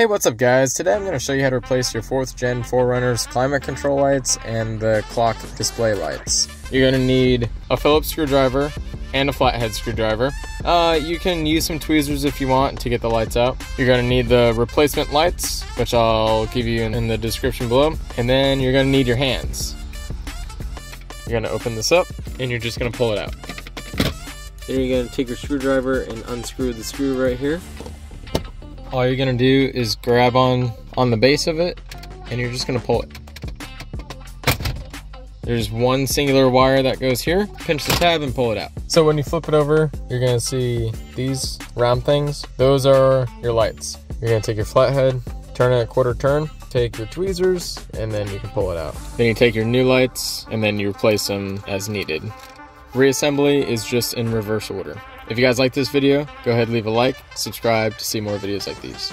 Hey, what's up guys? Today I'm going to show you how to replace your 4th Gen 4Runners climate control lights and the clock display lights. You're going to need a Phillips screwdriver and a flathead screwdriver. You can use some tweezers if you want to get the lights out. You're going to need the replacement lights, which I'll give you in the description below. And then you're going to need your hands. You're going to open this up and you're just going to pull it out. Then you're going to take your screwdriver and unscrew the screw right here. All you're gonna do is grab on the base of it, and you're just gonna pull it. There's one singular wire that goes here, pinch the tab and pull it out. So when you flip it over, you're gonna see these round things. Those are your lights. You're gonna take your flathead, turn it a quarter turn, take your tweezers, and then you can pull it out. Then you take your new lights, and then you replace them as needed. Reassembly is just in reverse order. If you guys like this video, go ahead and leave a like, subscribe to see more videos like these.